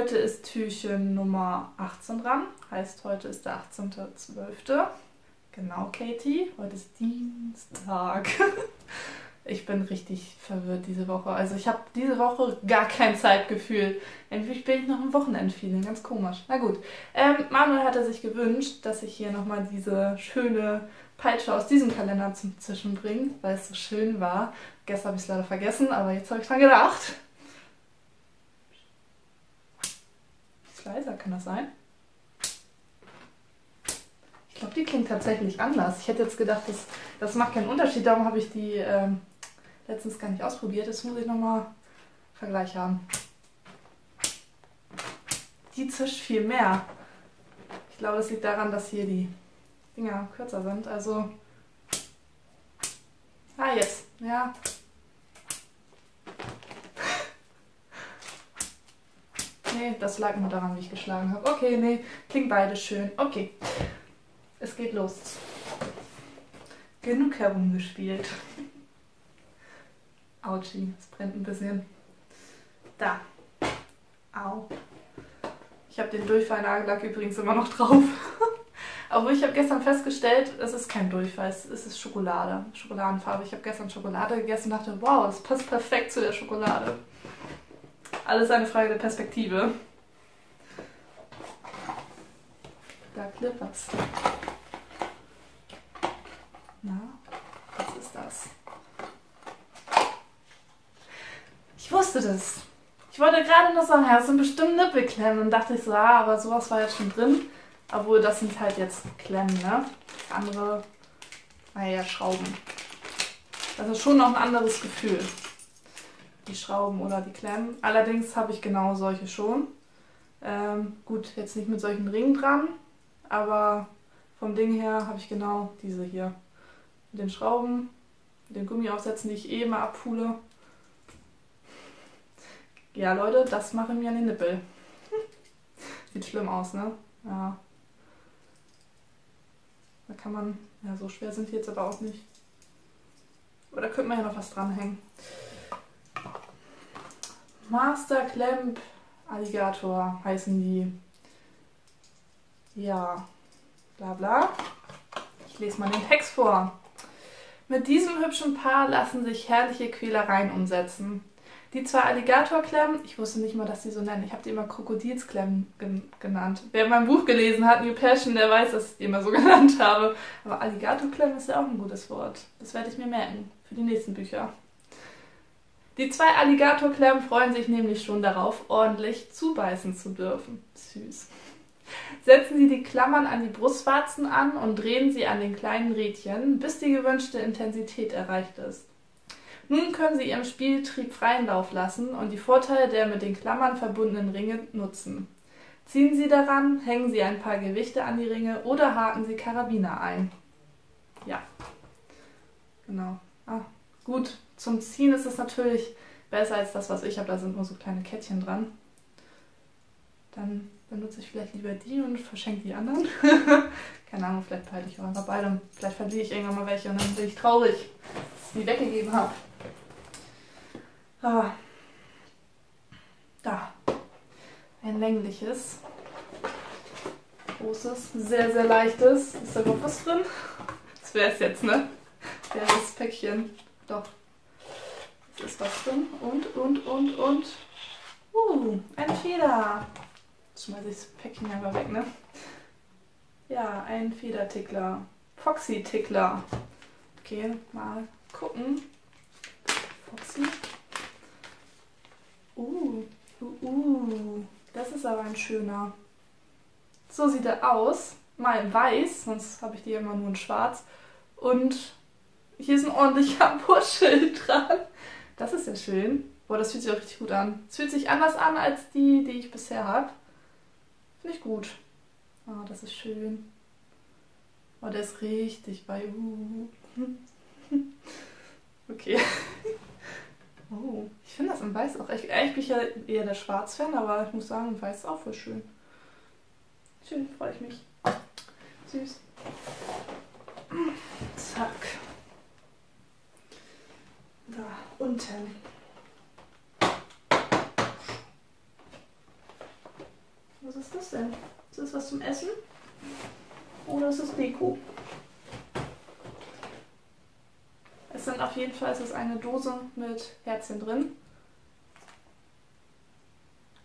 Heute ist Türchen Nummer 18 dran, heißt heute ist der 18.12. Genau, Katie, heute ist Dienstag. Ich bin richtig verwirrt diese Woche. Also ich habe diese Woche gar kein Zeitgefühl. Irgendwie bin ich noch im Wochenendfeeling, ganz komisch. Na gut, Manuel hatte sich gewünscht, dass ich hier nochmal diese schöne Peitsche aus diesem Kalender zum Zischen bringe, weil es so schön war. Gestern habe ich es leider vergessen, aber jetzt habe ich dran gedacht. Ist leiser, kann das sein? Ich glaube, die klingt tatsächlich anders. Ich hätte jetzt gedacht, das macht keinen Unterschied, darum habe ich die letztens gar nicht ausprobiert. Jetzt muss ich nochmal Vergleich haben. Die zischt viel mehr. Ich glaube, das liegt daran, dass hier die Dinger kürzer sind. Also. Ah, jetzt. Ja. Nee, das lag nur daran, wie ich geschlagen habe. Okay, nee, klingt beides schön. Okay. Es geht los. Genug herumgespielt. Autschi, es brennt ein bisschen. Da. Au. Ich habe den Durchfallnagellack übrigens immer noch drauf. Obwohl, ich habe gestern festgestellt, es ist kein Durchfall, es ist Schokolade. Schokoladenfarbe. Ich habe gestern Schokolade gegessen und dachte, wow, das passt perfekt zu der Schokolade. Alles eine Frage der Perspektive. Da klippert's. Na, was ist das? Ich wusste das. Ich wollte gerade noch sagen, das sind bestimmt Nippelklemmen. Und dachte ich so, ah, aber sowas war jetzt schon drin. Obwohl, das sind halt jetzt Klemmen, ne? Andere, naja, Schrauben. Das ist schon noch ein anderes Gefühl. Die Schrauben oder die Klemmen. Allerdings habe ich genau solche schon. Gut, jetzt nicht mit solchen Ringen dran, aber vom Ding her habe ich genau diese hier. Mit den Schrauben, mit den Gummiaufsätzen, die ich eh mal abpule. Ja, Leute, das machen mir an den Nippel. Sieht schlimm aus, ne? Ja. Da kann man, ja, so schwer sind die jetzt aber auch nicht. Aber da könnte man ja noch was dranhängen. Master Clamp Alligator heißen die. Ja, bla bla. Ich lese mal den Text vor. Mit diesem hübschen Paar lassen sich herrliche Quälereien umsetzen. Die zwei Alligatorklemmen, ich wusste nicht mal, dass die so nennen, ich habe die immer Krokodilsklemmen genannt. Wer mein Buch gelesen hat, New Passion, der weiß, dass ich die immer so genannt habe. Aber Alligatorklemmen ist ja auch ein gutes Wort. Das werde ich mir merken für die nächsten Bücher. Die zwei Alligatorklemmen freuen sich nämlich schon darauf, ordentlich zubeißen zu dürfen. Süß. Setzen Sie die Klammern an die Brustwarzen an und drehen Sie an den kleinen Rädchen, bis die gewünschte Intensität erreicht ist. Nun können Sie Ihrem Spieltrieb freien Lauf lassen und die Vorteile der mit den Klammern verbundenen Ringe nutzen. Ziehen Sie daran, hängen Sie ein paar Gewichte an die Ringe oder haken Sie Karabiner ein. Ja, genau. Ah, gut. Zum Ziehen ist es natürlich besser als das, was ich habe. Da sind nur so kleine Kettchen dran. Dann benutze ich vielleicht lieber die und verschenke die anderen. Keine Ahnung, vielleicht behalte ich auch einfach beide. Vielleicht verliere ich irgendwann mal welche und dann bin ich traurig, dass ich die weggegeben habe. Ah. Da. Ein längliches, großes, sehr, sehr leichtes. Ist da überhaupt was drin? Das wäre es jetzt, ne? Ja, das Päckchen. Doch, es ist was drin und. Ein Feder. Jetzt schmeiße ich das Päckchen einfach weg, ne? Ja, ein Federtickler. Foxy-Tickler. Okay, mal gucken. Foxy. Das ist aber ein schöner. So sieht er aus. Mal in weiß, sonst habe ich die immer nur in schwarz. Und hier ist ein ordentlicher Puschel dran. Das ist ja schön. Boah, das fühlt sich auch richtig gut an. Es fühlt sich anders an als die, die ich bisher habe. Finde ich gut. Ah, das ist schön. Oh, der ist richtig bei. Okay. Oh, ich finde das in Weiß auch echt. Eigentlich bin ich ja eher der Schwarz-Fan, aber ich muss sagen, in Weiß ist auch voll schön. Schön, freue ich mich. Süß. Zack. Da unten. das denn? Ist das was zum Essen? Oder ist das Deko? Es sind auf jeden Fall, es ist eine Dose mit Herzchen drin.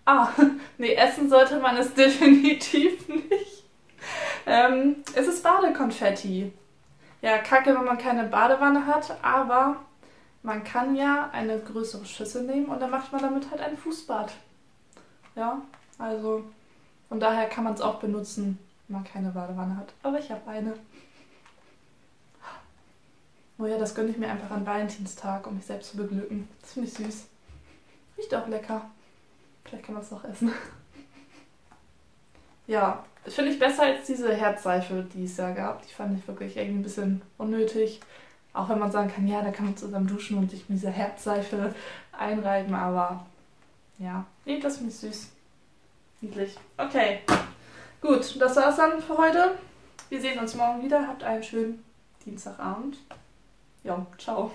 Ah, nee, essen sollte man es definitiv nicht. Es ist Badekonfetti. Ja, kacke, wenn man keine Badewanne hat, aber man kann ja eine größere Schüssel nehmen und dann macht man damit halt ein Fußbad. Ja, also von daher kann man es auch benutzen, wenn man keine Badewanne hat. Aber ich habe eine. Oh ja, das gönne ich mir einfach an Valentinstag, um mich selbst zu beglücken. Das finde ich süß. Riecht auch lecker. Vielleicht kann man es noch essen. Ja, das finde ich besser als diese Herzseife, die es da gab. Die fand ich wirklich irgendwie ein bisschen unnötig. Auch wenn man sagen kann, ja, da kann man zusammen duschen und sich mit dieser Herzseife einreiben, aber ja. Nee, das finde ich süß. Niedlich. Okay. Gut, das war's dann für heute. Wir sehen uns morgen wieder. Habt einen schönen Dienstagabend. Ja, ciao.